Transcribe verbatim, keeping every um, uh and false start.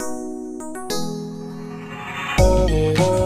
Oh, oh.